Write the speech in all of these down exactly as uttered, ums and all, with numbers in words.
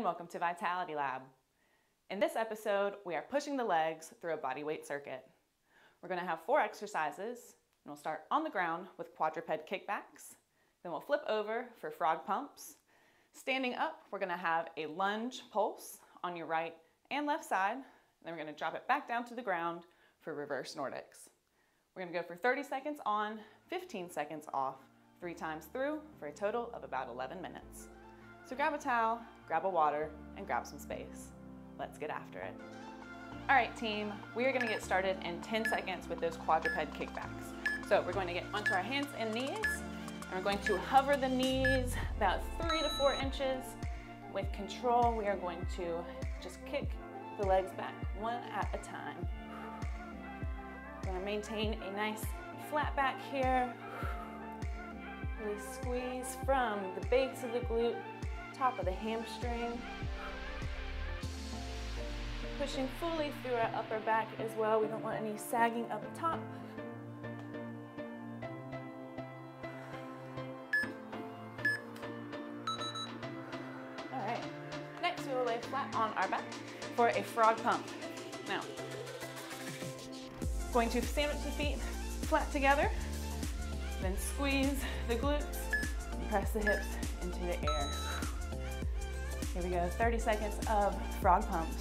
and welcome to Vitality Lab. In this episode, we are pushing the legs through a body weight circuit. We're going to have four exercises, and we'll start on the ground with quadruped kickbacks. Then we'll flip over for frog pumps. Standing up, we're going to have a lunge pulse on your right and left side. And then we're going to drop it back down to the ground for reverse Nordics. We're going to go for thirty seconds on, fifteen seconds off, three times through for a total of about eleven minutes. So grab a towel, grab a water, and grab some space. Let's get after it. All right, team, we are going to get started in ten seconds with those quadruped kickbacks. So we're going to get onto our hands and knees, and we're going to hover the knees about three to four inches. With control, we are going to just kick the legs back one at a time. We're gonna maintain a nice flat back here. Really squeeze from the base of the glute, top of the hamstring. Pushing fully through our upper back as well. We don't want any sagging up top. All right, next we will lay flat on our back for a frog pump. Now, going to sandwich the feet flat together, then squeeze the glutes and press the hips into the air. Here we go, thirty seconds of frog pumps.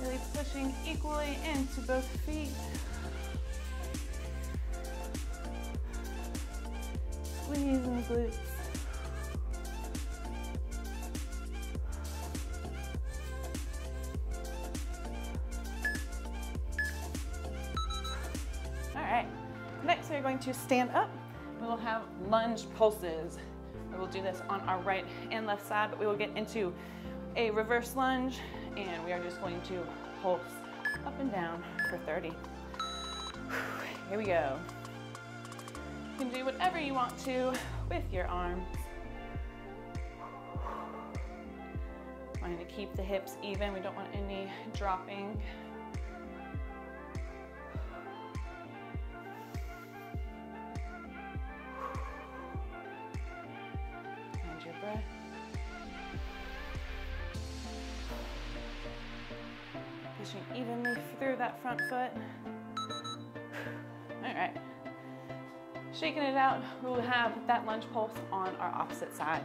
Really pushing equally into both feet. Squeezing the glutes. Next, we're going to stand up. We will have lunge pulses. We will do this on our right and left side, but we will get into a reverse lunge, and we are just going to pulse up and down for thirty. Here we go. You can do whatever you want to with your arms. Trying to keep the hips even. We don't want any dropping. Pushing evenly through that front foot. All right, shaking it out. We will have that lunge pulse on our opposite side.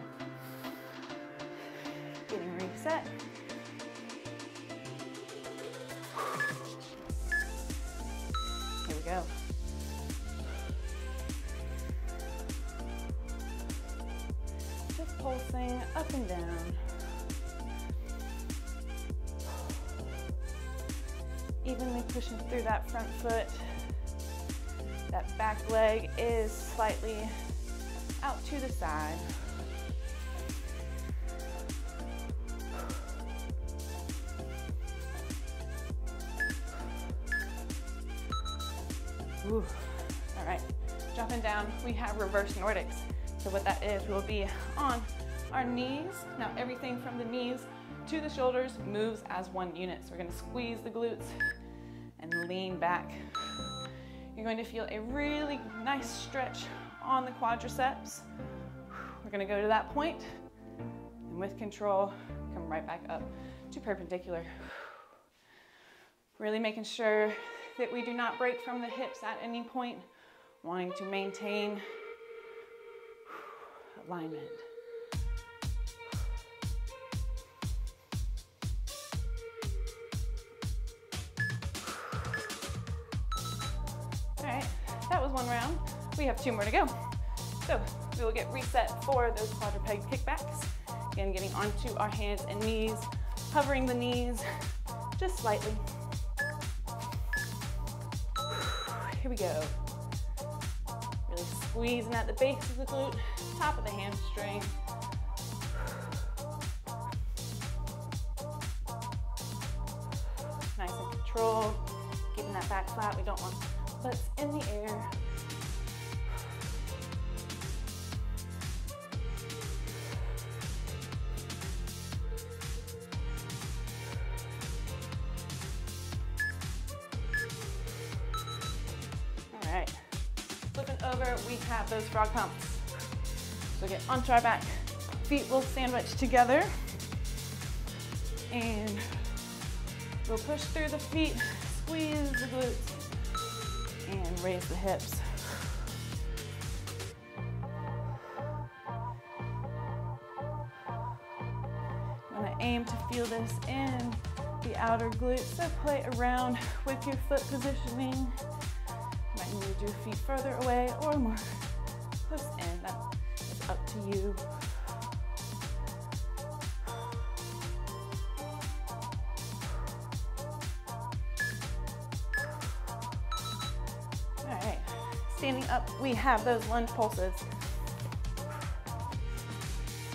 Getting reset. Here we go. Just pulsing up and down. Evenly pushing through that front foot. That back leg is slightly out to the side. Ooh. All right, dropping down, we have reverse Nordics. So what that is, we'll be on our knees. Now everything from the knees to the shoulders moves as one unit. So we're gonna squeeze the glutes and lean back. You're going to feel a really nice stretch on the quadriceps. We're gonna go to that point, and with control, come right back up to perpendicular. Really making sure that we do not break from the hips at any point, wanting to maintain alignment. That was one round. We have two more to go. So we will get reset for those quadruped kickbacks. Again, getting onto our hands and knees, hovering the knees just slightly. Here we go. Really squeezing at the base of the glute, top of the hamstring. Nice and controlled, keeping that back flat. We don't want butts in the air. All right, longer we have those frog pumps. So get onto our back. Feet will sandwich together. And we'll push through the feet, squeeze the glutes, and raise the hips. I'm gonna aim to feel this in the outer glutes, so play around with your foot positioning. You might move your feet further away or more close in, that is up to you. Standing up, we have those lunge pulses. So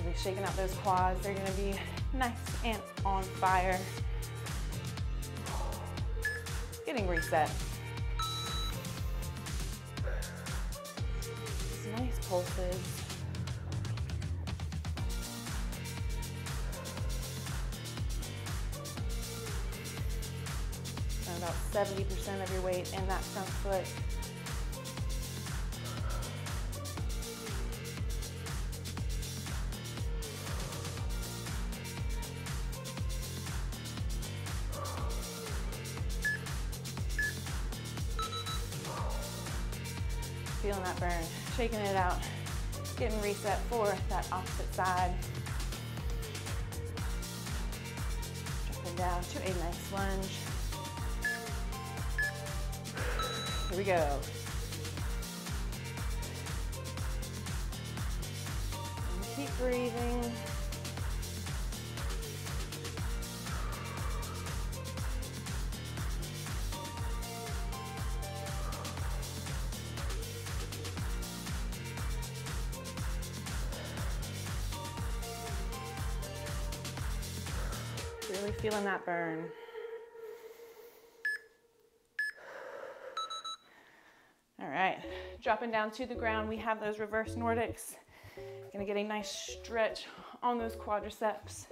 we're shaking out those quads. They're gonna be nice and on fire. Getting reset. Those nice pulses. And about seventy percent of your weight in that front foot. Feeling that burn, shaking it out, getting reset for that opposite side. Dropping down to a nice lunge. Here we go. And keep breathing. Really feeling that burn. All right, dropping down to the ground, we have those reverse Nordics. Gonna get a nice stretch on those quadriceps.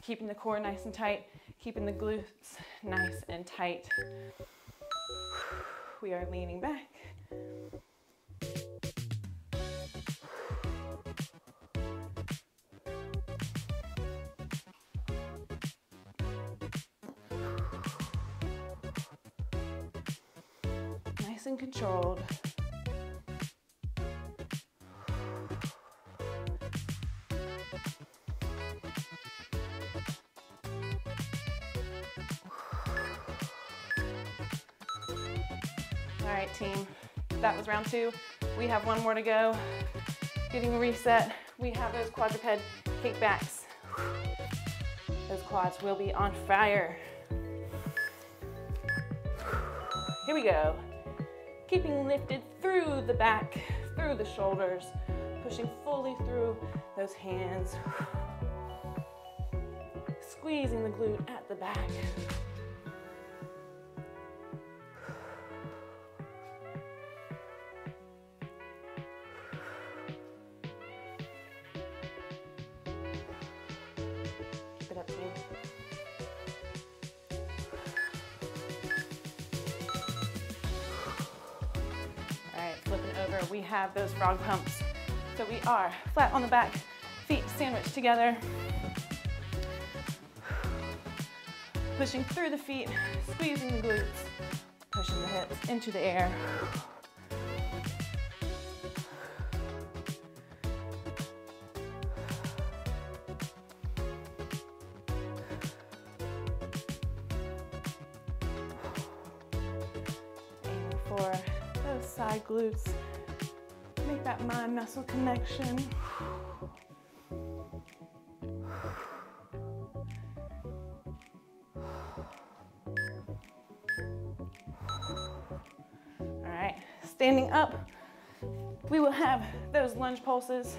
Keeping the core nice and tight, keeping the glutes nice and tight. We are leaning back. And controlled. All right, team, that was round two. We have one more to go. Getting reset. We have those quadruped kickbacks. Those quads will be on fire. Here we go. Keeping lifted through the back, through the shoulders, pushing fully through those hands. Squeezing the glute at the back. Keep it up, team. Over, we have those frog pumps. So we are flat on the back, feet sandwiched together. Pushing through the feet, squeezing the glutes, pushing the hips into the air. Aim for those side glutes. Make that mind muscle connection. All right, standing up, we will have those lunge pulses,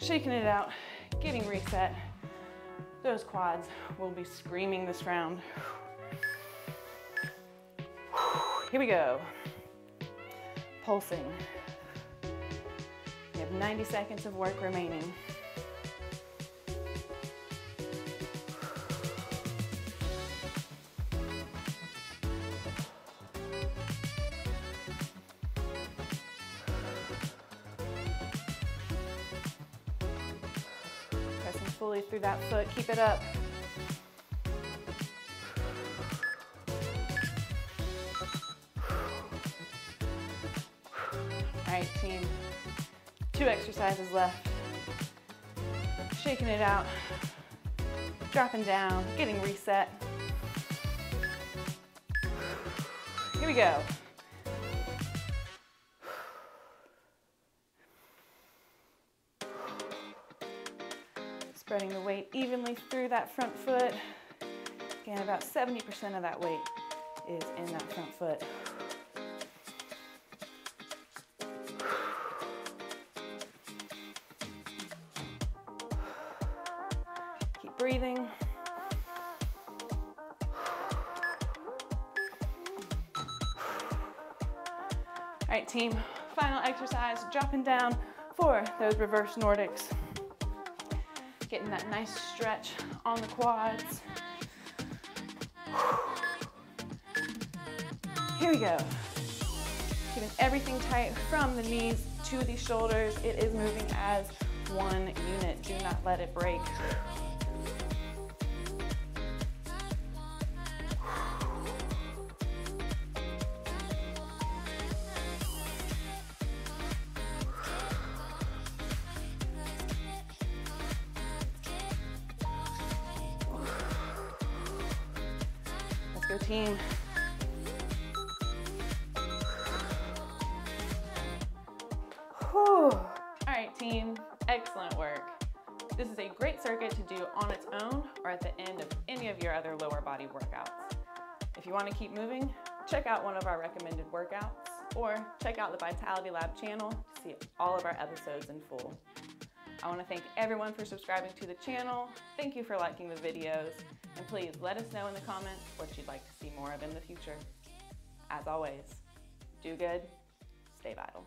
shaking it out, getting reset. Those quads will be screaming this round. Here we go. Pulsing. We have ninety seconds of work remaining. fully through that foot. Keep it up. All right, team. Two exercises left. Shaking it out, dropping down, getting reset. Here we go. Spreading the weight evenly through that front foot. Again, about seventy percent of that weight is in that front foot. Breathing. All right, team, final exercise, dropping down for those reverse Nordics. Getting that nice stretch on the quads. Here we go. Keeping everything tight from the knees to the shoulders. It is moving as one unit. Do not let it break. Team. Whew. Alright team, excellent work. This is a great circuit to do on its own or at the end of any of your other lower body workouts. If you want to keep moving, check out one of our recommended workouts or check out the Vitality Lab channel to see all of our episodes in full. I want to thank everyone for subscribing to the channel. Thank you for liking the videos. And please let us know in the comments what you'd like to see more of in the future. As always, do good, stay vital.